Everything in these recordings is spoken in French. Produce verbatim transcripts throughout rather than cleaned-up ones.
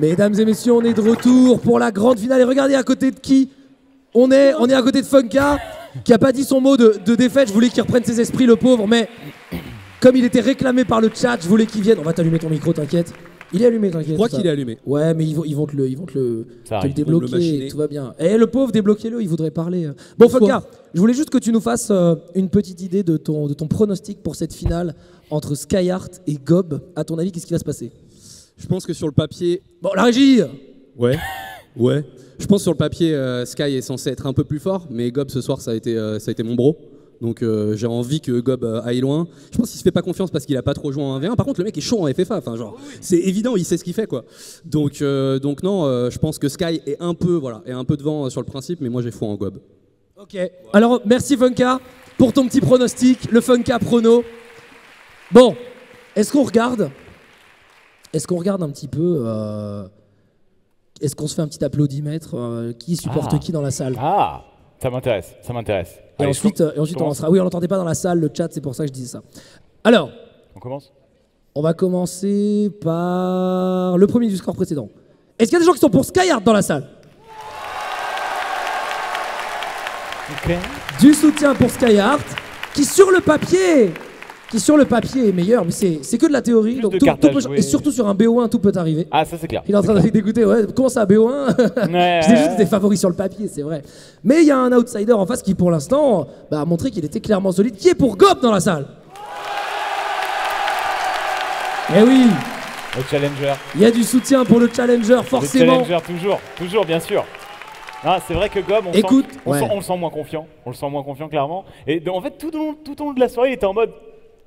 Mesdames et messieurs, on est de retour pour la grande finale. Et regardez à côté de qui on est. On est à côté de Funka, qui n'a pas dit son mot de, de défaite. Je voulais qu'il reprenne ses esprits, le pauvre, mais comme il était réclamé par le chat, je voulais qu'il vienne. On va t'allumer ton micro, t'inquiète. Il est allumé, t'inquiète. Je crois qu'il est allumé. Ouais, mais ils vont, ils vont te le, ils vont te le, te le débloquer, le tout va bien. Eh, le pauvre, débloquez-le, il voudrait parler. Bon, Funka, je voulais juste que tu nous fasses euh, une petite idée de ton, de ton pronostic pour cette finale entre Skyheart et Gob. À ton avis, qu'est-ce qui va se passer? Je pense que sur le papier... Bon, la régie. Ouais, ouais. Je pense que sur le papier, euh, Sky est censé être un peu plus fort, mais Gob, ce soir, ça a été, euh, ça a été mon bro. Donc euh, j'ai envie que Gob euh, aille loin. Je pense qu'il se fait pas confiance parce qu'il a pas trop joué en un v un. Par contre le mec est chaud en F F A, enfin genre c'est évident, il sait ce qu'il fait quoi. Donc euh, donc non, euh, je pense que Sky est un peu voilà, est un peu devant euh, sur le principe, mais moi j'ai foi en Gob. OK. Voilà. Alors merci Funka pour ton petit pronostic, le Funka prono. Bon, est-ce qu'on regarde Est-ce qu'on regarde un petit peu euh... est-ce qu'on se fait un petit applaudimètre euh, qui supporte ah. qui dans la salle? Ah, ça m'intéresse, ça m'intéresse. Et allez, ensuite, et ensuite on lancera. Oui, on l'entendait pas dans la salle, le chat, c'est pour ça que je disais ça. Alors, on commence. On va commencer par le premier du score précédent. Est-ce qu'il y a des gens qui sont pour Skyheart dans la salle? Okay. Du soutien pour Skyheart, qui sur le papier, qui sur le papier est meilleur, mais c'est que de la théorie. Plus donc de tout, tout peut, et surtout sur un B O un, tout peut arriver. Ah, ça c'est clair. Il est en train de dégoûter. Ouais, comment ça, B O un? Ouais. Je dis juste que t'es favori sur le papier, c'est vrai. Mais il y a un outsider en face qui, pour l'instant, bah, a montré qu'il était clairement solide, qui est pour Gob dans la salle. Eh oui. Le challenger. Il y a du soutien pour le challenger, forcément. Le challenger, toujours, toujours, bien sûr. Ah, c'est vrai que Gob, on, Écoute, sent, on, ouais. sent, on le sent moins confiant. On le sent moins confiant, clairement. Et en fait, tout au long, tout au long de la soirée, il était en mode...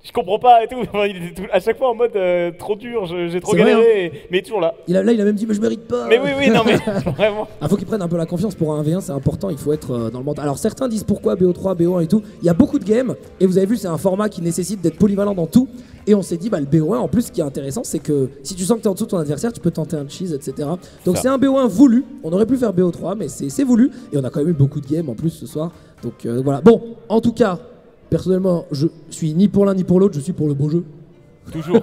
Je comprends pas et tout. Il était tout, à chaque fois en mode euh, trop dur, j'ai trop galéré, vrai, hein. et, mais toujours là. Il a, là, il a même dit, mais je mérite pas. Mais oui, oui, non, mais vraiment. Il ah, faut qu'il prenne un peu la confiance pour un V un, c'est important, il faut être euh, dans le mental. Alors certains disent pourquoi B O trois, B O un et tout. Il y a beaucoup de games, et vous avez vu, c'est un format qui nécessite d'être polyvalent dans tout. Et on s'est dit, bah, le B O un, en plus, ce qui est intéressant, c'est que si tu sens que tu es en dessous de ton adversaire, tu peux tenter un cheese, et cetera. Donc c'est un B O un voulu. On aurait pu faire B O trois, mais c'est voulu. Et on a quand même eu beaucoup de games en plus ce soir. Donc euh, voilà. Bon, en tout cas. Personnellement, je suis ni pour l'un ni pour l'autre, je suis pour le beau jeu. Toujours,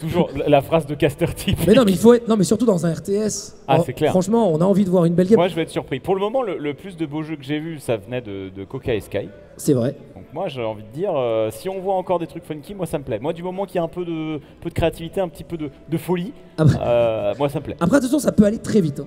toujours la phrase de caster type. Mais non, mais il faut être, non, mais surtout dans un R T S. Ah, c'est clair. Franchement, on a envie de voir une belle game. Moi, je vais être surpris. Pour le moment, le, le plus de beaux jeux que j'ai vu, ça venait de, de Koka et Sky. C'est vrai. Donc moi, j'ai envie de dire, euh, si on voit encore des trucs funky, moi, ça me plaît. Moi, du moment qu'il y a un peu de, peu de créativité, un petit peu de, de folie, après, euh, moi, ça me plaît. Après, de toute façon, ça peut aller très vite. Hein.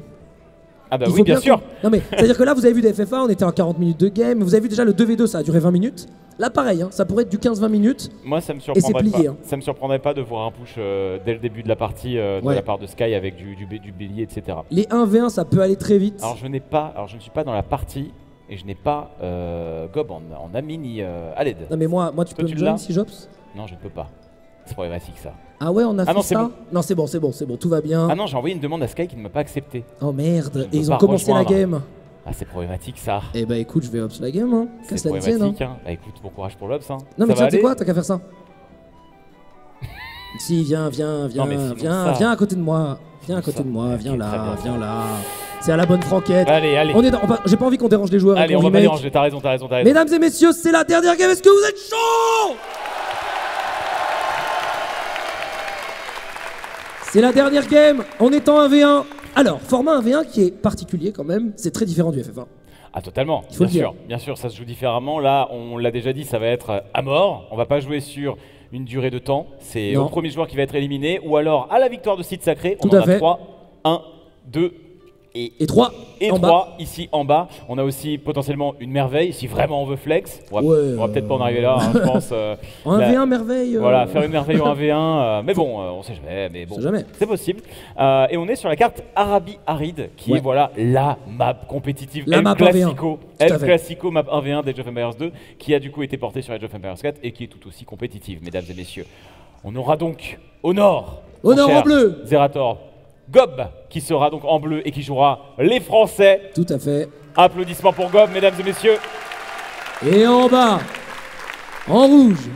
Ah bah il oui, bien, bien sûr. Que... Non mais c'est-à-dire que là, vous avez vu des F F A, on était en quarante minutes de game, vous avez vu déjà le deux v deux, ça a duré vingt minutes. Là, pareil, hein, ça pourrait être du quinze vingt minutes. Moi, ça me surprendrait plié, pas. Hein. Ça me surprendrait pas de voir un push euh, dès le début de la partie euh, de ouais. la part de Sky avec du, du, du bélier, et cetera. Les un v un, ça peut aller très vite. Alors je n'ai pas, alors je ne suis pas dans la partie et je n'ai pas euh, Gob en, en ami ni euh, à l'aide. Non mais moi, moi, tu Toi, peux tu me joindre si Jobs? Non, je ne peux pas. C'est problématique ça. Ah ouais, on a ah fait non, ça bon. Non, c'est bon, c'est bon, c'est bon, tout va bien. Ah non, j'ai envoyé une demande à Sky qui ne m'a pas accepté. Oh merde, et ils ont commencé la game. Ah, c'est problématique ça. Eh bah écoute, je vais obs la game, hein. Casse la tienne, hein. Hein. Bah écoute, bon courage pour l'obs, hein. Non, mais tiens, tu sais quoi, t'as qu'à faire ça. Si, viens, viens, viens, non, sinon, viens, ça... viens à côté de moi. Viens à côté ça. de moi, viens okay, là, viens là. C'est à la bonne franquette. Allez, allez. On est dans... J'ai pas envie qu'on dérange les joueurs. Allez, on va pas déranger, t'as raison, t'as raison, t'as raison. Mesdames et messieurs, c'est la dernière game, est-ce que vous êtes chaud? C'est la dernière game, on est en un v un. Alors, format un v un qui est particulier quand même, c'est très différent du F F un. Ah totalement, bien sûr, bien sûr, ça se joue différemment. Là, on l'a déjà dit, ça va être à mort. On va pas jouer sur une durée de temps. C'est le premier joueur qui va être éliminé. Ou alors, à la victoire de site sacré, on en a trois, un, deux... Et, et trois, et en trois bas. Ici en bas. On a aussi potentiellement une merveille, si vraiment on veut flex. On va, ouais, va peut-être pas en arriver là, hein, je pense. Euh, en un v un, merveille. Euh... Voilà, faire une merveille en un v un. Euh, mais bon, euh, on sait jamais, mais bon, c'est possible. Euh, et on est sur la carte Arabie Aride, qui ouais. est voilà, la map compétitive, la El map Classico, El Classico map un v un d'Age of Empires deux, qui a du coup été portée sur Age of Empires quatre et qui est tout aussi compétitive, mesdames et messieurs. On aura donc au nord, au nord en bleu, Zerator. Gob, qui sera donc en bleu et qui jouera les Français. Tout à fait. Applaudissements pour Gob, mesdames et messieurs. Et en bas, en rouge,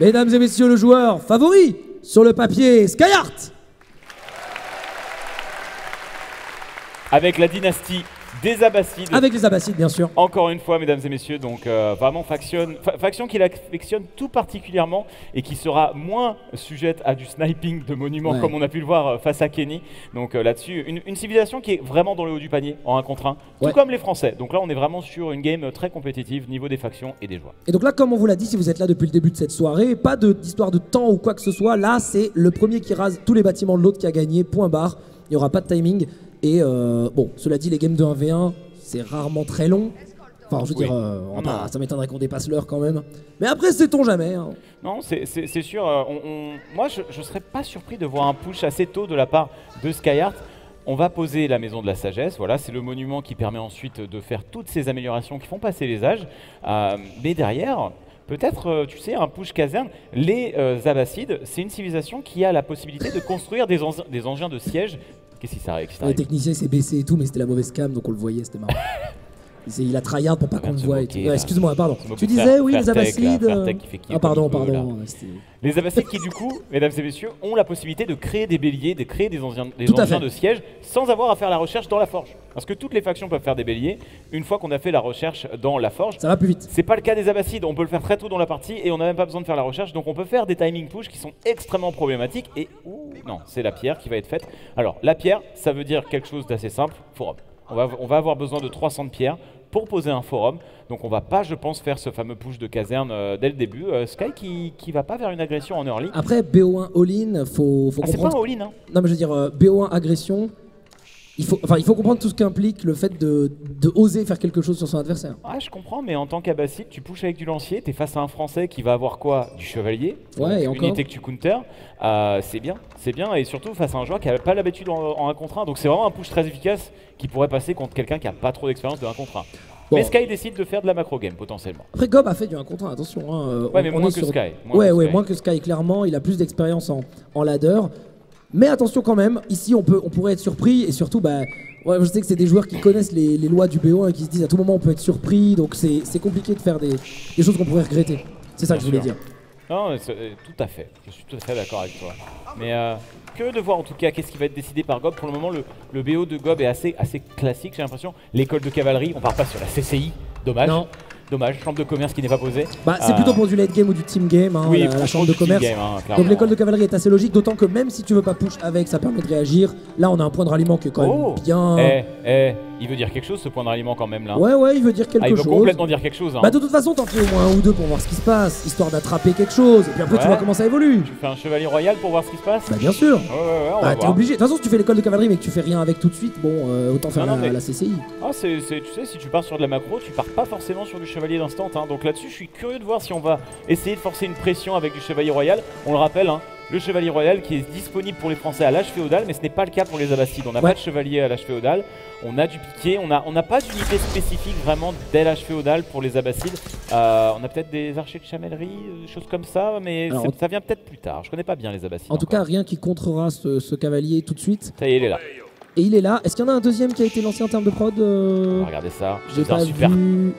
mesdames et messieurs, le joueur favori sur le papier, Skyheart. Avec la dynastie des Abbasides. Avec les Abbasides, bien sûr. Encore une fois, mesdames et messieurs, donc euh, vraiment faction, fa faction qu'il affectionne tout particulièrement et qui sera moins sujette à du sniping de monuments, ouais, comme on a pu le voir euh, face à Kenny. Donc euh, là-dessus, une, une civilisation qui est vraiment dans le haut du panier en un contre un, tout ouais, comme les Français. Donc là, on est vraiment sur une game très compétitive, niveau des factions et des joueurs. Et donc là, comme on vous l'a dit, si vous êtes là depuis le début de cette soirée, pas d'histoire de, de temps ou quoi que ce soit. Là, c'est le premier qui rase tous les bâtiments de l'autre qui a gagné, point barre. Il n'y aura pas de timing. Et euh, bon, cela dit, les games de un v un, c'est rarement très long. Enfin, je veux oui. dire, euh, on pas, ça m'étonnerait qu'on dépasse l'heure quand même. Mais après, sait-on jamais. Hein. Non, c'est sûr. Euh, on, on... Moi, je ne serais pas surpris de voir un push assez tôt de la part de Skyheart. On va poser la maison de la sagesse, voilà, c'est le monument qui permet ensuite de faire toutes ces améliorations qui font passer les âges. Euh, mais derrière, peut-être, euh, tu sais, un push caserne, les euh, Abbasides, c'est une civilisation qui a la possibilité de construire des, en des engins de siège. Qu'est-ce qui s'arrête? Le technicien s'est baissé et tout, mais c'était la mauvaise cam, donc on le voyait, c'était marrant. Il a tryhard pour pas qu'on le voie. Ouais, excuse-moi, pardon. Tu disais, faire, oui, faire les Abbasides. Euh... Ah, pardon, pardon. Peu, ouais, les Abbasides qui, du coup, mesdames et messieurs, ont la possibilité de créer des béliers, de créer des engins, des engins de siège sans avoir à faire la recherche dans la forge. Parce que toutes les factions peuvent faire des béliers une fois qu'on a fait la recherche dans la forge. Ça va plus vite. C'est pas le cas des Abbasides. On peut le faire très tôt dans la partie et on n'a même pas besoin de faire la recherche. Donc on peut faire des timing push qui sont extrêmement problématiques. Et ouh, non, c'est la pierre qui va être faite. Alors, la pierre, ça veut dire quelque chose d'assez simple. Forum. On va, on va avoir besoin de trois cents de pierres pour poser un forum. Donc on va pas, je pense, faire ce fameux push de caserne euh, dès le début. Euh, Sky qui, qui va pas vers une agression en early. Après, B O un all-in, faut, faut ah, comprendre... C'est pas un all-in, hein. Non, mais je veux dire, euh, B O un agression, il faut, enfin, il faut comprendre tout ce qu'implique le fait de, de oser faire quelque chose sur son adversaire. Ouais, je comprends, mais en tant qu'Abbaside, tu pushes avec du lancier, tu es face à un Français qui va avoir quoi? Du chevalier, ouais, et unité que tu counter. Euh, c'est bien, c'est bien, et surtout face à un joueur qui n'a pas l'habitude en un contre un. Donc c'est vraiment un push très efficace qui pourrait passer contre quelqu'un qui n'a pas trop d'expérience de un contre un. Bon. Mais Sky décide de faire de la macro game potentiellement. Après, Gob a fait du un contre un, attention. Hein, euh, ouais, on, mais moins on est que sur... Sky. Moins ouais, que ouais, Sky. moins que Sky, clairement. Il a plus d'expérience en, en ladder. Mais attention quand même, ici on, peut, on pourrait être surpris et surtout, bah, ouais, je sais que c'est des joueurs qui connaissent les, les lois du B O un et qui se disent à tout moment on peut être surpris, donc c'est compliqué de faire des, des choses qu'on pourrait regretter. C'est ça Bien que je voulais sûr. dire. Non, tout à fait, je suis tout à fait d'accord avec toi. Mais euh, que de voir en tout cas qu'est-ce qui va être décidé par Gob. Pour le moment, le, le B O de Gob est assez, assez classique, j'ai l'impression. L'école de cavalerie, on part pas sur la C C I, dommage. Non. Dommage, chambre de commerce qui n'est pas posée. Bah, c'est euh... plutôt pour du late game ou du team game, hein, oui, la, la chambre de commerce. Game, hein, donc l'école de cavalerie est assez logique, d'autant que même si tu veux pas push avec, ça permet de réagir. Là, on a un point de ralliement qui est quand oh. même bien... Eh, eh, il veut dire quelque chose ce point de ralliement quand même là. Ouais, ouais, il veut dire quelque ah, il chose. Il veut complètement dire quelque chose. Hein. Bah de toute façon, t'en fais au moins un ou deux pour voir ce qui se passe, histoire d'attraper quelque chose. Et puis après, ouais. tu vois comment ça évolue. Tu fais un chevalier royal pour voir ce qui se passe. Bah bien sûr. Ouais, ouais, ouais, on bah, va t'es obligé. De toute façon, si tu fais l'école de cavalerie mais que tu fais rien avec tout de suite, bon, euh, autant faire non, non, la, mais... la C C I. Ah, c'est, c'est, tu sais, si tu pars sur de la macro, tu pars pas forcément sur du chevalier d'instant, hein. Donc là-dessus, je suis curieux de voir si on va essayer de forcer une pression avec du chevalier royal. On le rappelle, hein, le chevalier royal qui est disponible pour les Français à l'âge féodal, mais ce n'est pas le cas pour les Abbasides. On n'a ouais. pas de chevalier à l'âge féodal, on a du piqué, on n'a on a pas d'unité spécifique vraiment dès l'âge féodal pour les Abbasides. Euh, on a peut-être des archers de chamellerie, des choses comme ça, mais Alors, ça vient peut-être plus tard. Je connais pas bien les Abbasides. En tout encore. cas, rien qui contrera ce, ce cavalier tout de suite. Ça y est, il est là. Et il est là. Est-ce qu'il y en a un deuxième qui a été lancé en termes de prod? euh... Regardez ça. J'ai pas super. Vu...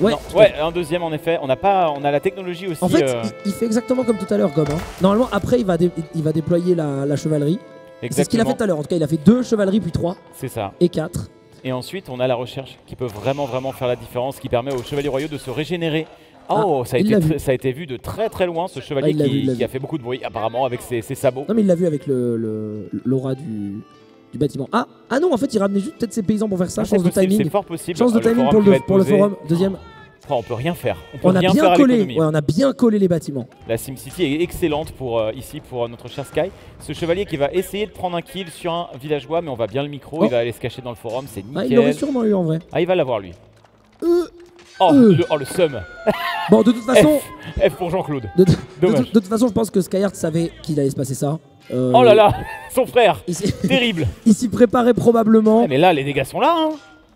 Ouais, ouais, un deuxième en effet. On a pas, on a la technologie aussi. En fait, euh... il, il fait exactement comme tout à l'heure, Gob. Hein. Normalement, après, il va, dé il va déployer la, la chevalerie. C'est ce qu'il a fait tout à l'heure. En tout cas, il a fait deux chevaleries puis trois. C'est ça. Et quatre. Et ensuite, on a la recherche qui peut vraiment, vraiment faire la différence, qui permet aux chevaliers royaux de se régénérer. Oh, ah, ça, a été ça a été vu de très très loin, ce chevalier ah, qui, vu, qui a fait beaucoup de bruit apparemment avec ses, ses sabots. Non, mais il l'a vu avec le l'aura du. du bâtiment. Ah, ah non, en fait, il ramenait juste peut-être ses paysans pour faire ça. Ah, chance possible, de timing. Fort possible. Chance de ah, timing pour, le, pour le forum. Deuxième. Oh, on peut rien faire. On, peut on rien a bien faire collé. Ouais, on a bien collé les bâtiments. La SimCity est excellente pour euh, ici pour euh, notre cher Sky. Ce chevalier qui va essayer de prendre un kill sur un villageois, mais on va bien le micro. Oh. Il va aller se cacher dans le forum. C'est nickel. Ah, il l'aurait sûrement eu en vrai. Ah, il va l'avoir lui. Euh. Oh, euh. Le, oh, le seum. Bon, de toute façon. F, F pour Jean-Claude. De, de, de, de toute façon, je pense que Skyheart savait qu'il allait se passer ça. Euh... Oh là là, son frère, terrible. Il s'y préparait probablement. Ah, mais là, les dégâts sont là. Hein.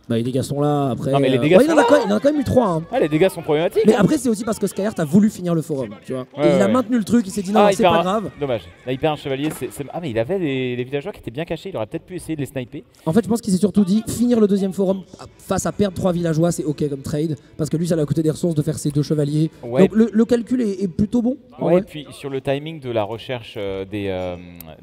Bah, les dégâts sont là après. Non, mais les dégâts euh... ouais, sont il, en a là. Quand... il en a quand même eu trois. Hein. Ah, les dégâts sont problématiques. Mais hein. après, c'est aussi parce que Skyheart a voulu finir le forum. Tu vois. Ouais, Et ouais, il a ouais. maintenu le truc, il s'est dit non, ah, c'est pas un... grave. Dommage. Là, il perd un chevalier. C'est... Ah, mais il avait les... les villageois qui étaient bien cachés. Il aurait peut-être pu essayer de les sniper. En fait, je pense qu'il s'est surtout dit finir le deuxième forum face à perdre trois villageois, c'est ok comme trade. Parce que lui, ça lui a coûté des ressources de faire ses deux chevaliers. Ouais. Donc, le, le calcul est, est plutôt bon. Ouais, et puis sur le timing de la recherche euh, des, euh,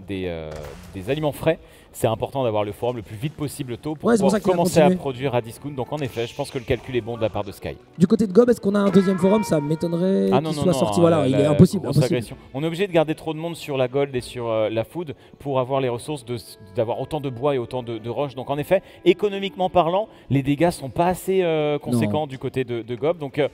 des, euh, des aliments frais. c'est important d'avoir le forum le plus vite possible tôt pour ouais, pouvoir commencer à produire à discount. Donc en effet, je pense que le calcul est bon de la part de Sky. Du côté de Gob, est-ce qu'on a un deuxième forum? Ça m'étonnerait ah qu'il soit non, sorti. Voilà, la, il est impossible. impossible. On est obligé de garder trop de monde sur la gold et sur euh, la food pour avoir les ressources d'avoir autant de bois et autant de, de roches. Donc en effet, économiquement parlant, les dégâts sont pas assez euh, conséquents non. du côté de, de Gob. Donc euh,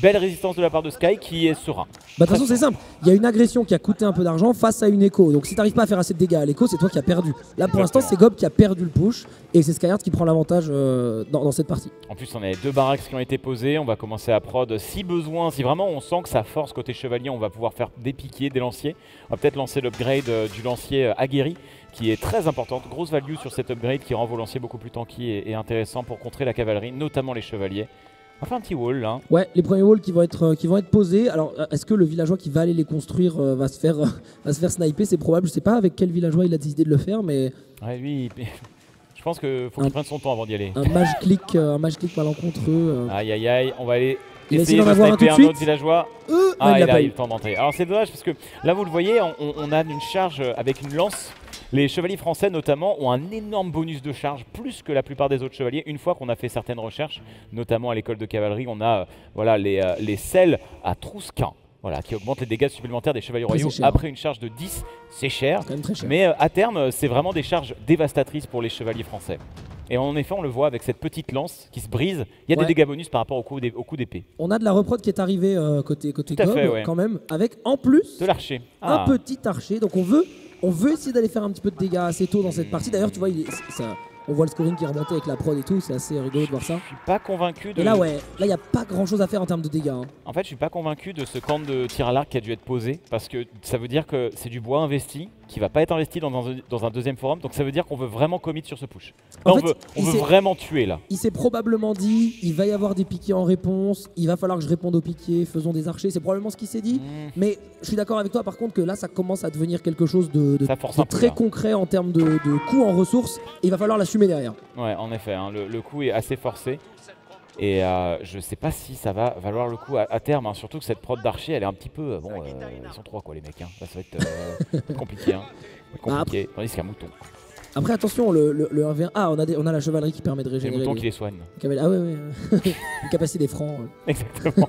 belle résistance de la part de Sky qui est serein. De bah, toute façon, c'est simple. Il y a une agression qui a coûté un peu d'argent face à une écho. Donc si tu n'arrives pas à faire assez de dégâts à l'écho, c'est toi qui as perdu. Là, pour l'instant, c'est Gob qui a perdu le push et c'est Skyheart qui prend l'avantage euh, dans, dans cette partie. En plus, on a les deux baraques qui ont été posées. On va commencer à prod si besoin. Si vraiment on sent que ça force côté chevalier, on va pouvoir faire des piquiers, des lanciers. On va peut-être lancer l'upgrade euh, du lancier euh, aguerri, qui est très importante, grosse value sur cet upgrade qui rend vos lanciers beaucoup plus tanky et, et intéressant pour contrer la cavalerie, notamment les chevaliers. On va faire un petit wall là. Ouais, les premiers walls qui vont être, qui vont être posés. Alors, est-ce que le villageois qui va aller les construire euh, va, se faire, euh, va se faire sniper? C'est probable. Je sais pas avec quel villageois il a décidé de le faire, mais. Ouais, lui, il... je pense qu'il faut qu'il prenne son temps avant d'y aller. Un mage clic, euh, un mage clic malencontreux. Aïe aïe aïe, on va aller. Il essayer de avoir sniper un, un autre villageois. Euh, ah, il, il a, a eu le temps d'entrer. Alors, c'est dommage parce que là, vous le voyez, on, on a une charge avec une lance. Les chevaliers français, notamment, ont un énorme bonus de charge, plus que la plupart des autres chevaliers. Une fois qu'on a fait certaines recherches, notamment à l'école de cavalerie, on a euh, voilà, les, euh, les selles à trousquin, voilà, qui augmentent les dégâts supplémentaires des chevaliers royaux après une charge de dix. C'est cher, cher, mais euh, à terme, c'est vraiment des charges dévastatrices pour les chevaliers français. Et en effet, on le voit avec cette petite lance qui se brise. Il y a ouais. des dégâts bonus par rapport au coup d'épée. On a de la reprod qui est arrivée euh, côté, côté Gob, ouais. quand même, avec en plus de l'archer. Ah. Un petit archer, donc on veut... On veut essayer d'aller faire un petit peu de dégâts assez tôt dans cette partie. D'ailleurs, tu vois, il est, ça, on voit le scoring qui est remonté avec la prod et tout. C'est assez rigolo de voir ça. Je suis pas convaincu de... Et là, ouais, là, il n'y a pas grand-chose à faire en termes de dégâts. Hein. En fait, je suis pas convaincu de ce camp de tir à l'arc qui a dû être posé. Parce que ça veut dire que c'est du bois investi qui va pas être investi dans un, dans un deuxième forum. Donc ça veut dire qu'on veut vraiment commit sur ce push. Là, en on fait, veut, on veut vraiment tuer, là. Il s'est probablement dit, il va y avoir des piquets en réponse. Il va falloir que je réponde aux piquets. Faisons des archers. C'est probablement ce qu'il s'est dit. Mmh. Mais... Je suis d'accord avec toi par contre que là ça commence à devenir quelque chose de, de, de très concret en termes de, de coût en ressources et il va falloir l'assumer derrière. Ouais en effet, hein, le, le coût est assez forcé et euh, je sais pas si ça va valoir le coup à, à terme, hein, surtout que cette prod d'archer elle est un petit peu, bon euh, ils sont trois quoi les mecs, hein. Là, ça va être euh, compliqué, hein. compliqué. Tandis qu'un mouton. Après attention, le, le, le un v un, ah on a, des, on a la chevalerie qui permet de régénérer. Les moutons les... qui les soignent. Ah ouais ouais, une capacité des francs. Ouais. Exactement.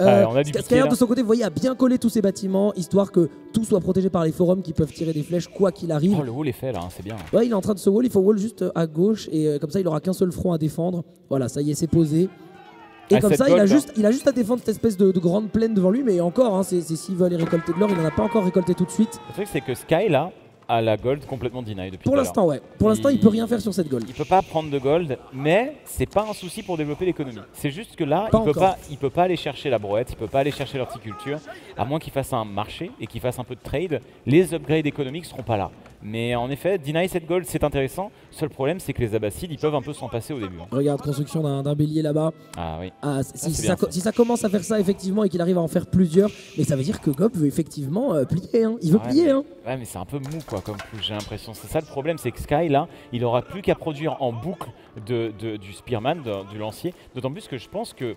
Euh, ah, Skyheart de son côté, vous voyez, a bien collé tous ces bâtiments, histoire que tout soit protégé par les forums qui peuvent tirer des flèches quoi qu'il arrive. Oh, le wall est fait là, hein, c'est bien. Ouais, il est en train de se wall, il faut wall juste à gauche et euh, comme ça il aura qu'un seul front à défendre. Voilà, ça y est, c'est posé. Et ah, comme ça, gold, il, a juste, il a juste à défendre cette espèce de, de grande plaine devant lui, mais encore, hein, c'est s'il veut aller récolter de l'or, il n'en a pas encore récolté tout de suite. Le truc, c'est que Sky là a la gold complètement deny depuis. Pour l'instant, ouais. Pour l'instant, il... il peut rien faire sur cette gold. Il peut pas prendre de gold, mais c'est pas un souci pour développer l'économie. C'est juste que là, pas il peut pas, il peut pas aller chercher la brouette, il peut pas aller chercher l'horticulture, à moins qu'il fasse un marché et qu'il fasse un peu de trade. Les upgrades économiques seront pas là. Mais en effet, deny cette gold, c'est intéressant. Seul problème, c'est que les Abbasides, ils peuvent un peu s'en passer au début. Hein. Regarde, construction d'un bélier là-bas. Ah oui. Ah, si, ah, si, ça, si ça commence à faire ça, effectivement, et qu'il arrive à en faire plusieurs, mais ça veut dire que Gob veut effectivement euh, plier. Hein. Il veut ah, plier. Mais, hein. Ouais, mais c'est un peu mou, quoi, comme j'ai l'impression. C'est ça le problème, c'est que Sky, là, il aura plus qu'à produire en boucle de, de, du Spearman, de, du lancier. D'autant plus que je pense que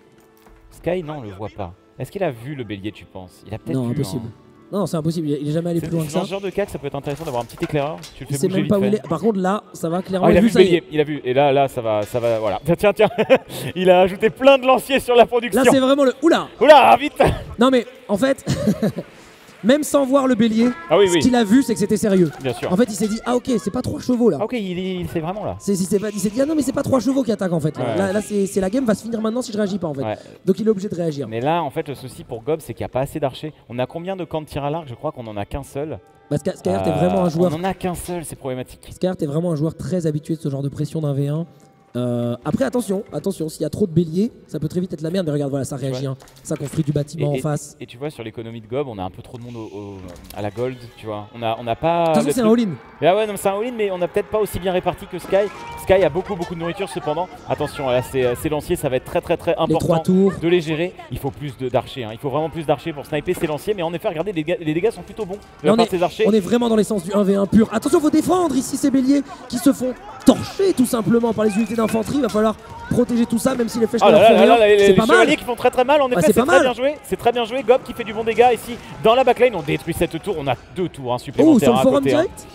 Sky, non, on le voit pas. Est-ce qu'il a vu le bélier, tu penses? Il a peut-être vu. Non, impossible. Hein. Non, c'est impossible, il est jamais allé plus loin que ça. Dans ce genre de cas, ça peut être intéressant d'avoir un petit éclaireur. Tu le fais bouger vite fait. Par contre, là, ça va clairement. Ah, il a vu le bélier, il a vu. Et là, là, ça va, ça va, voilà. Tiens, tiens, il a ajouté plein de lanciers sur la production. Là, c'est vraiment le. Oula, oula, vite. Non, mais en fait, même sans voir le bélier, ah, oui, oui. ce qu'il a vu, c'est que c'était sérieux. Bien sûr. En fait, il s'est dit, ah ok, c'est pas trois chevaux là. Ah, ok, il, il c'est vraiment là. C'est, c'est pas, il s'est dit, ah non, mais c'est pas trois chevaux qui attaquent en fait. Ouais. Là, là c'est la game va se finir maintenant si je réagis pas en fait. Ouais. Donc il est obligé de réagir. Mais là, en fait, le souci pour Gob, c'est qu'il n'y a pas assez d'archers. On a combien de camps de tir à l'arc? Je crois qu'on en a qu'un seul. Bah, Skyheart euh, est vraiment un joueur. On en a qu'un seul, c'est problématique. Skyheart est vraiment un joueur très habitué de ce genre de pression d'un v un. Euh, après attention, attention, s'il y a trop de béliers, ça peut très vite être la merde, mais regarde, voilà, ça réagit, hein. Ça construit du bâtiment et, et, en face. Et tu vois, sur l'économie de Gob, on a un peu trop de monde au, au, à la gold, tu vois, on a, on a pas... De toute façon, c'est un all-in. Ah ouais, non, c'est un all-in, mais on a peut-être pas aussi bien réparti que Sky. Sky a beaucoup, beaucoup de nourriture, cependant, attention, là, ces, ces lanciers, ça va être très, très, très important les trois tours. de les gérer. Il faut plus d'archers, hein. Il faut vraiment plus d'archers pour sniper ces lanciers, mais en effet, regardez, les, les dégâts sont plutôt bons de la part de ces archers. On est vraiment dans l'essence du un v un pur. Attention, faut défendre ici ces béliers qui se font torcher tout simplement par les unités d'infanterie, il va falloir protéger tout ça même si les flèches ne leur font rien. C'est pas mal. Les chevaliers qui font très très mal, en effet, c'est très bien joué. C'est très bien joué, Gob qui fait du bon dégât ici dans la backline, on détruit cette tour, on a deux tours hein, supplémentaires. Oh, sur le forum direct ?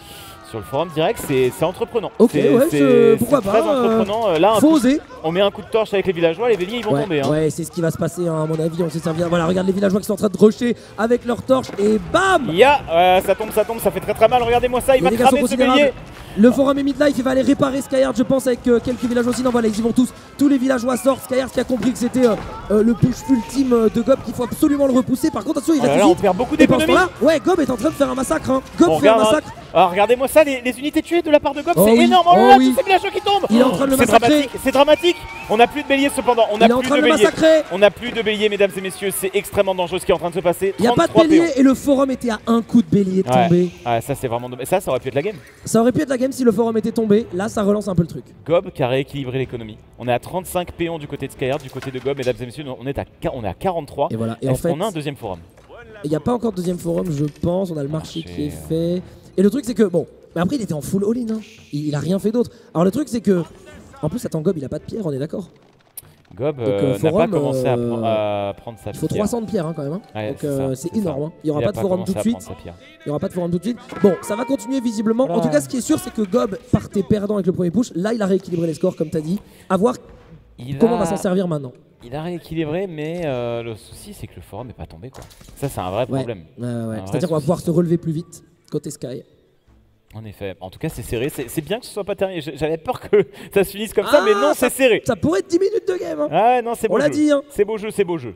Sur le forum direct, c'est entreprenant. Ok, ouais, je, pourquoi pas. Très entreprenant. Euh, là, faut coup, oser. On met un coup de torche avec les villageois, les béliers ils vont ouais, tomber. Hein. Ouais, c'est ce qui va se passer, hein, à mon avis. On s'est servi. Voilà, regarde les villageois qui sont en train de rusher avec leur torche et bam. Ya, yeah, euh, ça tombe, ça tombe, ça fait très très mal. Regardez-moi ça, il les va cramer ce bélier. Le forum est midlife, il va aller réparer Skyheart, je pense, avec euh, quelques villageois aussi. Non, voilà, ils y vont tous. Tous les villageois sortent. Skyheart qui a compris que c'était euh, euh, le push ultime euh, de Gob, qu'il faut absolument le repousser. Par contre, attention, il reste ah là, là, on perd beaucoup d'économies. Ouais, Gob est en train de faire un massacre. Hein. Gob on fait regarde, un massacre. Ah, regardez-moi ça, les, les unités tuées de la part de Gob, oh c'est oui. énorme. Oh, oh là, oui. tous ces villageois qui tombent. Il est en train de le massacrer. C'est dramatique, c'est dramatique. On n'a plus de bélier cependant. On n'a plus de bélier. On n'a plus de bélier, mesdames et messieurs. C'est extrêmement dangereux ce qui est en train de se passer. Il n'y a pas de bélier et le forum était à un coup de bélier tombé. Ah, ça, c'est vraiment dommage. Ça, ça aurait pu être la game. Ça aurait pu être la game. Si le forum était tombé, là ça relance un peu le truc. Gob qui a rééquilibré l'économie. On est à trente-cinq péons du côté de Skyheart, du côté de Gob, mesdames et messieurs, on est à, on est à quarante-trois. Et voilà. Et en fait, on a un deuxième forum. Il n'y a pas encore de deuxième forum, je pense. On a le marché, marché qui est fait. Et le truc, c'est que bon, mais après il était en full all-in. Hein. Il, il a rien fait d'autre. Alors le truc, c'est que en plus, attends, Gob il a pas de pierre, on est d'accord. Gob euh, n'a pas commencé euh, à, pr à prendre sa pierre. Il faut trois cents de pierre hein, quand même. Hein. Ouais, donc euh, c'est énorme. Hein. Il n'y aura, aura pas de forum tout de suite. Il n'y aura pas de forum tout de suite. Bon, ça va continuer visiblement. Voilà. En tout cas, ce qui est sûr, c'est que Gob partait perdant avec le premier push. Là, il a rééquilibré les scores, comme tu as dit. À voir il comment a... on va s'en servir maintenant. Il a rééquilibré, mais euh, le souci, c'est que le forum n'est pas tombé. Quoi. Ça, c'est un vrai problème. Ouais. Euh, ouais. C'est-à-dire qu'on va pouvoir se relever plus vite côté Sky. En effet, en tout cas c'est serré, c'est bien que ce soit pas terminé, j'avais peur que ça se finisse comme ah, ça, mais non c'est serré. Ça pourrait être dix minutes de game hein. Ah non c'est beau, hein. C'est beau jeu, c'est beau jeu.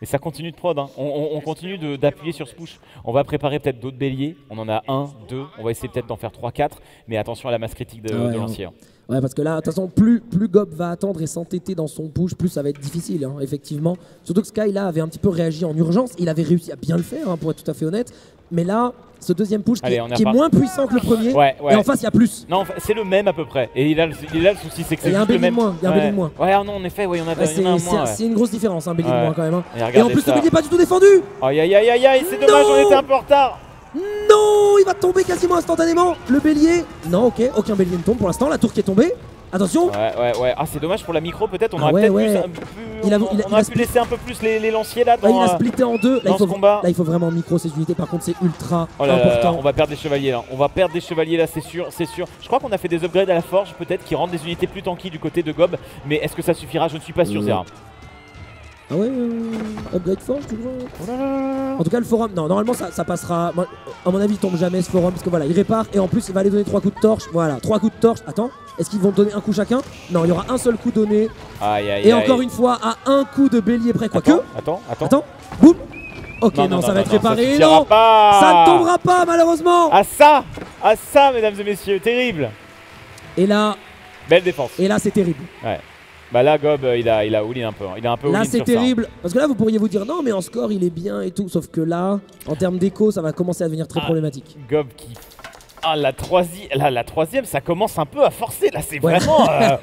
Et ça continue de prod, hein. on, on, on continue d'appuyer sur ce push. On va préparer peut-être d'autres béliers, on en a un, deux, on va essayer peut-être d'en faire trois, quatre, mais attention à la masse critique de, ouais, de l'ancien. Ouais. Ouais, parce que là, de toute façon, plus, plus Gob va attendre et s'entêter dans son push, plus ça va être difficile, hein, effectivement. Surtout que Sky, là, avait un petit peu réagi en urgence. Il avait réussi à bien le faire, hein, pour être tout à fait honnête. Mais là, ce deuxième push Allez, qui, est, qui est moins puissant que le premier, ouais, ouais. et en face, il y a plus. Non, c'est le même à peu près. Et il a le, il a le souci, c'est que c'est le même. Il y a un bélier de moins. Ouais, moins. ouais non, en effet, ouais, on a, ouais, il y en a un moins. C'est ouais. une grosse différence, un bélier ouais. de moins, quand même. Hein. Et, et en plus, ça. le bélier n'est pas du tout défendu. Aïe, aïe, aïe, aïe, aïe, c'est dommage, on était un peu en retard. Non, il va tomber quasiment instantanément. Le bélier, non, ok, aucun bélier ne tombe pour l'instant. La tour qui est tombée. Attention. Ouais, ouais, ouais. Ah, c'est dommage pour la micro, peut-être. On ah, aurait ouais, peut-être ouais. plus. plus a, on, il a, on a, a pu laisser un peu plus les, les lanciers là. Dans, là il a splitté en deux. Là, il faut, combat. là, il faut vraiment micro ces unités. Par contre, c'est ultra oh là important. Là, là, on va perdre des chevaliers là. On va perdre des chevaliers là, c'est sûr, c'est sûr. Je crois qu'on a fait des upgrades à la forge, peut-être, qui rendent des unités plus tanky du côté de Gob. Mais est-ce que ça suffira? Je ne suis pas sûr, Zera. Ah ouais, euh, upgrade forge toujours. En tout cas, le forum, non, normalement ça, ça passera. À mon avis, il tombe jamais ce forum parce que voilà, il répare et en plus il va aller donner trois coups de torche. Voilà, trois coups de torche. Attends, est-ce qu'ils vont donner un coup chacun? Non, il y aura un seul coup donné. Aïe, aïe, et encore aïe. une fois, à un coup de bélier près, quoique. Attends, attends, attends. Boum. Ok, non, non, non ça non, va non, être réparé. Non, pas. ça ne tombera pas malheureusement. À ça, à ça, mesdames et messieurs, terrible. Et là, belle défense. Et là, c'est terrible. Ouais. Bah là, Gob, il a, il a all-in un peu. Il a un peu là, c'est terrible. Ça, hein. Parce que là, vous pourriez vous dire non, mais en score, il est bien et tout. Sauf que là, en termes d'écho, ça va commencer à devenir très ah, problématique. Gob qui. Ah, la, troisi... là, la troisième, ça commence un peu à forcer. Là, c'est ouais. vraiment. Euh...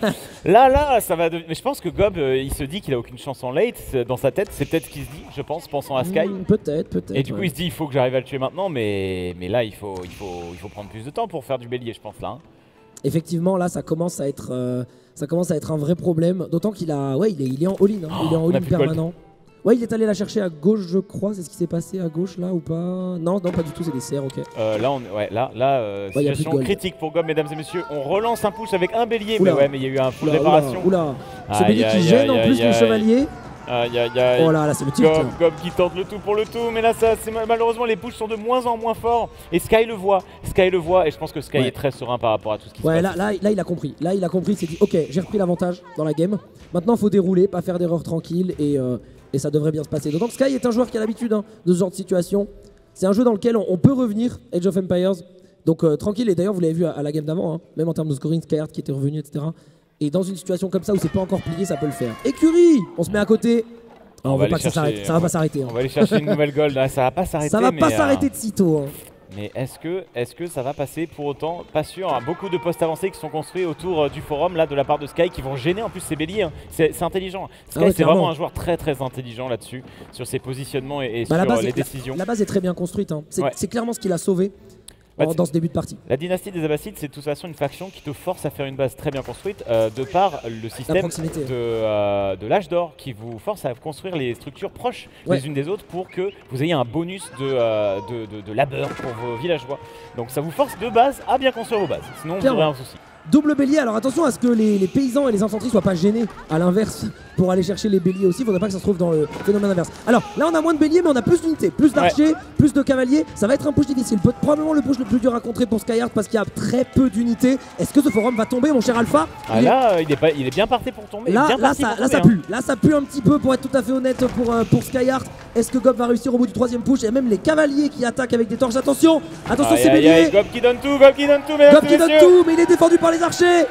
là, là, ça va. De... Mais je pense que Gob, euh, il se dit qu'il a aucune chance en late. Dans sa tête, c'est peut-être ce qu'il se dit, je pense, pensant à Sky. Mmh, peut-être, peut-être. Et du coup, ouais. il se dit, il faut que j'arrive à le tuer maintenant. Mais, mais là, il faut, il, faut, il faut prendre plus de temps pour faire du bélier, je pense. Là. Hein. Effectivement, là, ça commence à être. Euh... Ça commence à être un vrai problème, d'autant qu'il a, ouais, il est, il est en all-in, hein. oh, il est en all-in permanent. Ouais, il est allé la chercher à gauche, je crois. C'est ce qui s'est passé à gauche là ou pas? Non, non, pas du tout. C'est des serres, ok. Euh, là, on, ouais, là, là, euh, ouais, situation critique pour Gob, mesdames et messieurs. On relance un push avec un bélier, oula. mais ouais, mais il y a eu un push de réparation. Oula, oula. Ce ah, bélier qui gêne en plus le chevalier. Aïe aïe aïe. Oh là là, c'est le tilt. Gob, Gob qui tente le tout pour le tout, mais là ça, malheureusement les pushs sont de moins en moins forts. Et Sky le voit, Sky le voit, et je pense que Sky ouais. est très serein par rapport à tout ce qui ouais, se passe. Ouais, là, là, là il a compris, là il a compris, il s'est dit ok, j'ai repris l'avantage dans la game. Maintenant faut dérouler, pas faire d'erreur tranquille, et, euh, et ça devrait bien se passer. D'autant que Sky est un joueur qui a l'habitude hein, de ce genre de situation. C'est un jeu dans lequel on, on peut revenir, Age of Empires. Donc euh, tranquille, et d'ailleurs vous l'avez vu à, à la game d'avant, hein, même en termes de scoring, Skyheart qui était revenu, et cetera. Et dans une situation comme ça où c'est pas encore plié, ça peut le faire. Écurie, on se met à côté. On, on va pas que ça s'arrête, ça va pas s'arrêter. On va aller chercher une nouvelle gold, ça va pas s'arrêter. Ça va pas s'arrêter de sitôt. Hein. Mais est-ce que, est-ce que ça va passer pour autant? Pas sûr, hein. Beaucoup de postes avancés qui sont construits autour du forum là de la part de Sky qui vont gêner en plus ces béliers. Hein. C'est intelligent. Sky ah ouais, c'est vraiment un joueur très très intelligent là-dessus, sur ses positionnements et, et bah, sur les est, décisions. La, la base est très bien construite, hein. c'est ouais. clairement ce qu'il a sauvé. Bah, en, dans ce début de partie. La dynastie des Abbasides, c'est de toute façon une faction qui te force à faire une base très bien construite euh, de par le système de, euh, de l'âge d'or qui vous force à construire les structures proches ouais. les unes des autres pour que vous ayez un bonus de, euh, de, de, de labeur pour vos villageois. Donc ça vous force de base à bien construire vos bases, sinon vous aurez un souci. Double bélier, alors attention à ce que les, les paysans et les infanteries soient pas gênés, à l'inverse, pour aller chercher les béliers aussi, il faudrait pas que ça se trouve dans le phénomène inverse. Alors là on a moins de béliers mais on a plus d'unités, plus d'archers, ouais. plus de cavaliers, ça va être un push difficile, Peut probablement le push le plus dur à contrer pour Skyheart parce qu'il y a très peu d'unités. Est-ce que ce forum va tomber mon cher Alpha? ah Là il est... Il, est pas, il est bien parti pour tomber, là, bien là, ça, pour tomber, là ça pue, hein. là ça pue un petit peu pour être tout à fait honnête pour, euh, pour Skyheart. Est-ce que Gob va réussir au bout du troisième push? Et même les cavaliers qui attaquent avec des torches, attention, attention ah, c'est bélier. Gob qui donne tout, Gob qui donne tout, Gob qui donne tout mais il est défendu par les archers.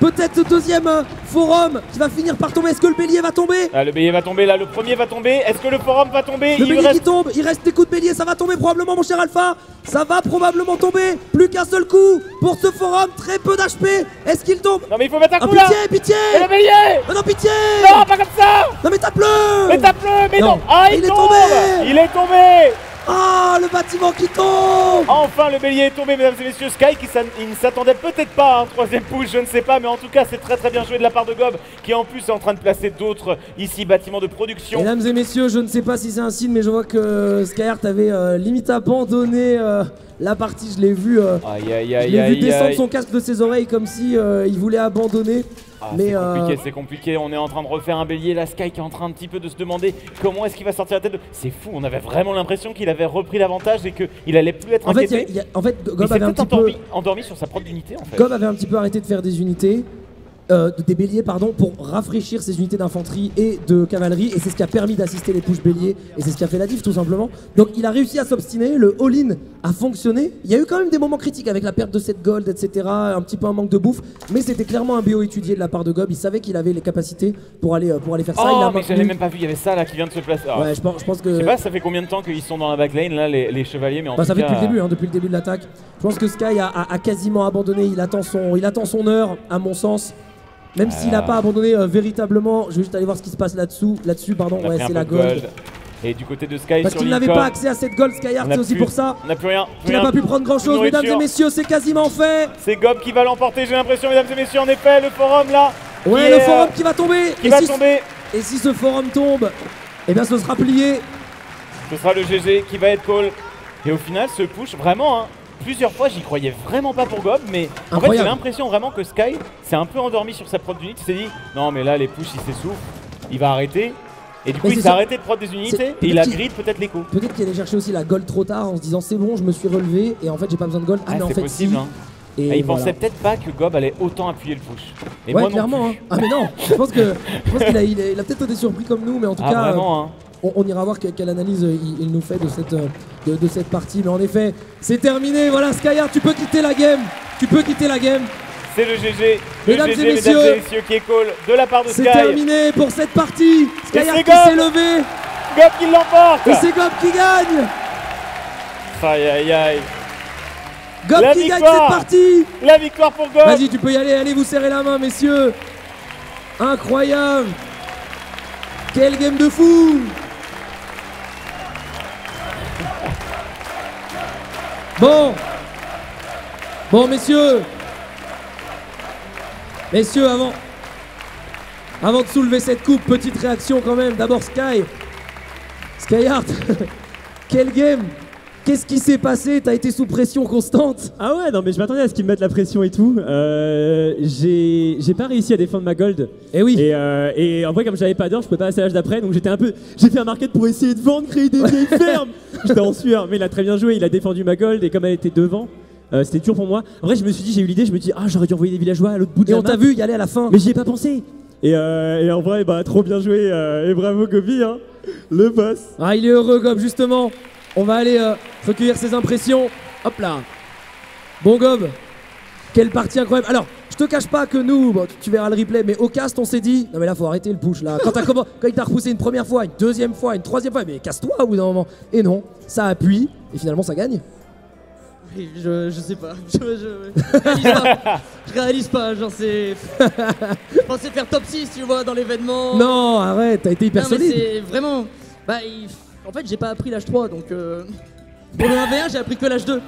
Peut-être le deuxième forum qui va finir par tomber. Est-ce que le bélier va tomber? ah, Le bélier va tomber, là le premier va tomber. Est-ce que le forum va tomber? Le il bélier reste... qui tombe, il reste des coups de bélier, ça va tomber probablement mon cher Alpha. Ça va probablement tomber, plus qu'un seul coup pour ce forum, très peu d'H P. Est-ce qu'il tombe? Non mais il faut mettre un coup ah, pitié, là Pitié, pitié le bélier ah, non pitié Non pas comme ça. Non mais tape-le Mais tape-le Mais non, non. Ah il, il tombe. est tombé Il est tombé Ah, le bâtiment qui tombe! Enfin, le bélier est tombé, mesdames et messieurs. Sky, qui il ne s'attendait peut-être pas à un troisième push, je ne sais pas, mais en tout cas, c'est très très bien joué de la part de Gob, qui en plus est en train de placer d'autres ici, bâtiments de production. Mesdames et messieurs, je ne sais pas si c'est un signe, mais je vois que Skyheart avait euh, limite abandonné euh, la partie. Je l'ai vu, euh, aïe, aïe, aïe, je aïe, vu aïe, descendre aïe. son casque de ses oreilles comme si euh, il voulait abandonner. Ah, c'est euh... compliqué, c'est compliqué, on est en train de refaire un bélier, la Sky qui est en train un petit peu de se demander comment est-ce qu'il va sortir la tête de... C'est fou, on avait vraiment l'impression qu'il avait repris l'avantage et qu'il allait plus être en inquiété. Fait, y a, y a... En fait, Gob avait un petit endormi, peu... endormi sur sa propre unité en fait. Gob avait un petit peu arrêté de faire des unités, euh, des béliers pardon, pour rafraîchir ses unités d'infanterie et de cavalerie et c'est ce qui a permis d'assister les pushes béliers et c'est ce qui a fait la diff tout simplement. Donc il a réussi à s'obstiner, le all-in a fonctionné. Il y a eu quand même des moments critiques avec la perte de sept gold, et cetera. Un petit peu un manque de bouffe, mais c'était clairement un B O étudié de la part de Gob. Il savait qu'il avait les capacités pour aller, pour aller faire ça. Oh, il a mais j'avais même pas vu, il y avait ça là qui vient de se placer. Alors, ouais, je pense, je pense que... Je sais pas, ça fait combien de temps qu'ils sont dans la backlane là, les, les chevaliers, mais en bah, tout ça fait cas... depuis le début, hein, depuis le début de l'attaque. Je pense que Sky a, a, a quasiment abandonné, il attend, son, il attend son heure, à mon sens. Même ah. s'il n'a pas abandonné euh, véritablement, je vais juste aller voir ce qui se passe là-dessous. Là-dessus, pardon, ouais, c'est la gold. gold. Et du côté de Sky, parce qu'il n'avait pas accès à cette gold, Skyheart, c'est aussi pour ça. On n'a plus rien. Il n'a pas pu prendre grand chose, mesdames et messieurs, c'est quasiment fait. C'est Gob qui va l'emporter, j'ai l'impression, mesdames et messieurs, en effet, le forum là. Ouais, le forum qui va tomber. Qui va tomber. Et si ce forum tombe, eh bien ce sera plié. Ce sera le G G qui va être call. Et au final, ce push vraiment, hein. Plusieurs fois, j'y croyais vraiment pas pour Gob, mais en fait, j'ai l'impression vraiment que Sky s'est un peu endormi sur sa prod d'unité. Il s'est dit, non, mais là, les push, il s'essouffle, il va arrêter. Et du coup, mais il s'est arrêté de prendre des unités et il a grid peut-être l'écho. Peut-être qu'il allait chercher aussi la gold trop tard en se disant c'est bon, je me suis relevé et en fait j'ai pas besoin de gold. Ah, ah mais en fait possible, si. Hein. Et ah, il voilà. pensait peut-être pas que Gob allait autant appuyer le push. Et ouais, moi clairement. Non plus. Hein. Ah mais non, je pense que je pense qu'il a, il a, il a peut-être été surpris comme nous, mais en tout ah, cas, vraiment, euh, hein. on, on ira voir quelle analyse il, il nous fait de cette de, de cette partie. Mais en effet, c'est terminé. Voilà, Skyheart, tu peux quitter la game. Tu peux quitter la game. C'est le G G, le mesdames, G G et messieurs, mesdames et messieurs qui est call de la part de Sky. C'est terminé pour cette partie. Skyheart qui s'est levé. Gob qui l'emporte. Et c'est Gob qui gagne. Aïe aïe aïe. Gob la qui victoire. gagne cette partie. La victoire pour Gob. Vas-y, tu peux y aller. Allez vous serrer la main, messieurs. Incroyable. Quelle game de fou. Bon. Bon, messieurs. Messieurs, avant, avant de soulever cette coupe, petite réaction quand même. D'abord Sky, Skyheart, quel game. Qu'est-ce qui s'est passé? T'as été sous pression constante? Ah ouais, non mais je m'attendais à ce qu'ils me mettent la pression et tout. Euh, j'ai pas réussi à défendre ma gold. Et oui. Et, euh, et en vrai, comme j'avais pas d'or, je pouvais pas passer à l'âge d'après, donc j'étais un peu. J'ai fait un market pour essayer de vendre, créer des vieilles fermes. J'étais en sueur, mais il a très bien joué. Il a défendu ma gold et comme elle était devant. Euh, c'était dur pour moi. En vrai, je me suis dit, j'ai eu l'idée, je me dis, ah, j'aurais dû envoyer des villageois à l'autre bout de la map. Et on t'a vu y aller à la fin. Mais j'y ai pas pensé. Et, euh, et en vrai, bah, trop bien joué. Euh, et bravo, Gobi, hein, le boss. Ah, il est heureux, Gob, justement. On va aller euh, recueillir ses impressions. Hop là. Bon, Gob, quelle partie incroyable. Alors, je te cache pas que nous, bon, tu verras le replay, mais au cast, on s'est dit, non, mais là, faut arrêter le push, là. Quand, quand il t'a repoussé une première fois, une deuxième fois, une troisième fois, mais casse-toi au bout d'un moment. Et non, ça appuie, et finalement, ça gagne. Je, je sais pas, je, je, je, réalise pas. je réalise pas, genre c'est... Je pensais faire top six, tu vois, dans l'événement... Non, arrête, t'as été hyper non, solide. Mais vraiment... Bah, il... En fait, j'ai pas appris l'âge trois, donc... Euh... Pour le un v un, j'ai appris que l'âge deux.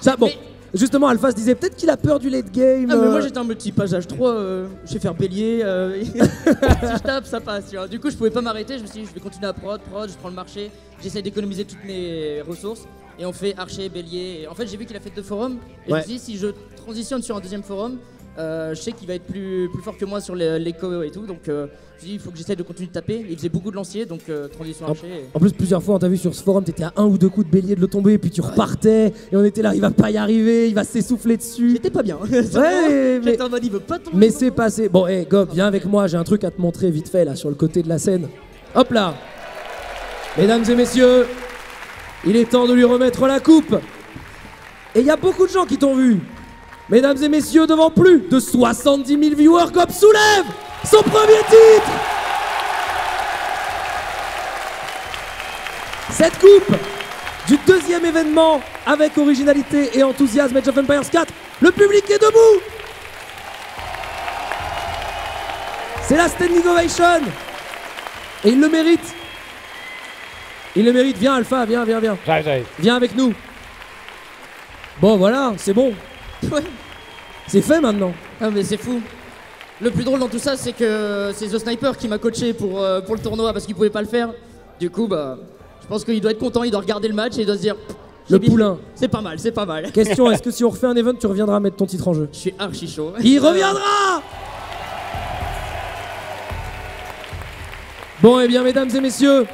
Ça, bon. Mais... Justement, Alpha se disait peut-être qu'il a peur du late game. Ah, mais moi j'étais un mode type page H trois, euh, je sais faire bélier. Euh, si je tape, ça passe. Tu vois. Du coup, je pouvais pas m'arrêter. Je me suis dit, je vais continuer à prod, prod, je prends le marché. J'essaie d'économiser toutes mes ressources. Et on fait archer, bélier. Et en fait, j'ai vu qu'il a fait deux forums. Et ouais. Je me suis dit, si je transitionne sur un deuxième forum, euh, je sais qu'il va être plus, plus fort que moi sur l'écho et tout. Donc, euh, je me suis dit, il faut que j'essaie de continuer de taper. Il faisait beaucoup de lanciers, donc euh, transition en, archer. Et... En plus, plusieurs fois, on t'a vu sur ce forum, t'étais à un ou deux coups de bélier de le tomber, puis tu repartais. Ouais. Et on était là, il va pas y arriver, il va s'essouffler dessus. J'étais pas bien. Ouais, mais... en mode, il veut pas tomber. Mais c'est passé. Bon, hé, hey, Gob, viens avec moi, j'ai un truc à te montrer vite fait, là, sur le côté de la scène. Hop là. Mesdames et messieurs, il est temps de lui remettre la coupe. Et il y a beaucoup de gens qui t'ont vu. Mesdames et messieurs, devant plus de soixante-dix mille viewers, Gob soulève son premier titre. Cette coupe du deuxième événement avec originalité et enthousiasme Age of Empires quatre. Le public est debout. C'est la standing ovation. Et il le mérite. Il le mérite, viens Alpha, viens, viens, viens. J'arrive, j'arrive. Viens avec nous. Bon, voilà, c'est bon. Ouais. C'est fait maintenant. Ah, mais c'est fou. Le plus drôle dans tout ça, c'est que c'est The Sniper qui m'a coaché pour, euh, pour le tournoi parce qu'il pouvait pas le faire. Du coup, bah, je pense qu'il doit être content, il doit regarder le match et il doit se dire... Le poulain. C'est pas mal, c'est pas mal. Question, est-ce que si on refait un event, tu reviendras mettre ton titre en jeu? Je suis archi chaud. Il reviendra. Bon, et eh bien, mesdames et messieurs...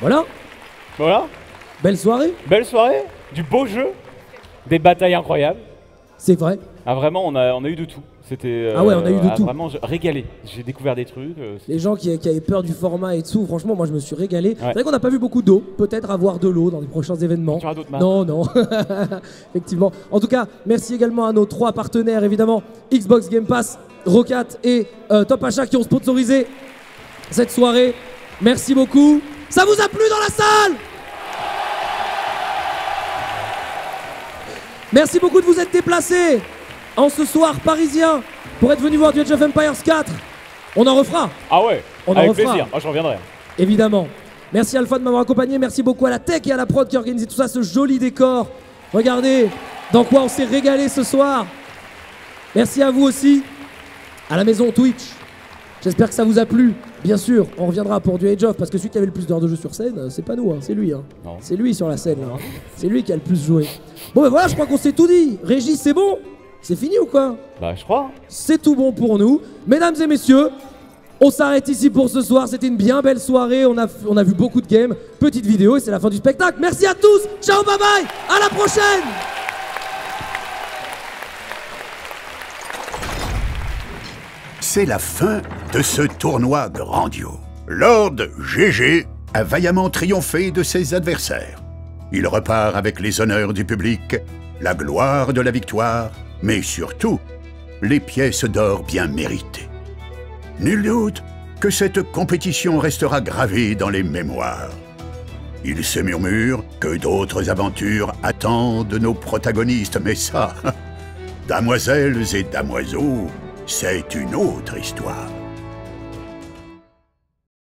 Voilà. Voilà. Belle soirée. Belle soirée. Du beau jeu. Des batailles incroyables. C'est vrai. Ah vraiment, on a, on a eu de tout. C'était. Ah ouais, on a eu de ah, tout. Vraiment, je, régalé. J'ai découvert des trucs. Euh, Les gens qui, qui avaient peur du format et tout, franchement, moi, je me suis régalé. Ouais. C'est vrai qu'on n'a pas vu beaucoup d'eau. Peut-être avoir de l'eau dans les prochains événements. Tu auras d'autres marques. Non, non. Effectivement. En tout cas, merci également à nos trois partenaires, évidemment, Xbox Game Pass, Rocket et euh, Top Achat qui ont sponsorisé cette soirée. Merci beaucoup. Ça vous a plu dans la salle? Merci beaucoup de vous être déplacés en ce soir parisien pour être venu voir du Age of Empires quatre. On en refera. Ah ouais, on avec en refera. Plaisir. Moi, oh, je reviendrai. Évidemment. Merci Alpha de m'avoir accompagné. Merci beaucoup à la tech et à la prod qui a organisé tout ça, ce joli décor. Regardez dans quoi on s'est régalé ce soir. Merci à vous aussi, à la maison Twitch. J'espère que ça vous a plu. Bien sûr, on reviendra pour du Age of, parce que celui qui avait le plus d'heures de jeu sur scène, c'est pas nous, hein, c'est lui. Hein. C'est lui sur la scène, hein. C'est lui qui a le plus joué. Bon ben voilà, je crois qu'on s'est tout dit. Régis, c'est bon? C'est fini ou quoi? Bah je crois. C'est tout bon pour nous. Mesdames et messieurs, on s'arrête ici pour ce soir. C'était une bien belle soirée, on a, on a vu beaucoup de games. Petite vidéo et c'est la fin du spectacle. Merci à tous, ciao, bye bye, à la prochaine. C'est la fin de ce tournoi grandiose. Lord G G a vaillamment triomphé de ses adversaires. Il repart avec les honneurs du public, la gloire de la victoire, mais surtout, les pièces d'or bien méritées. Nul doute que cette compétition restera gravée dans les mémoires. Il se murmure que d'autres aventures attendent nos protagonistes, mais ça, damoiselles et damoiseaux, c'est une autre histoire.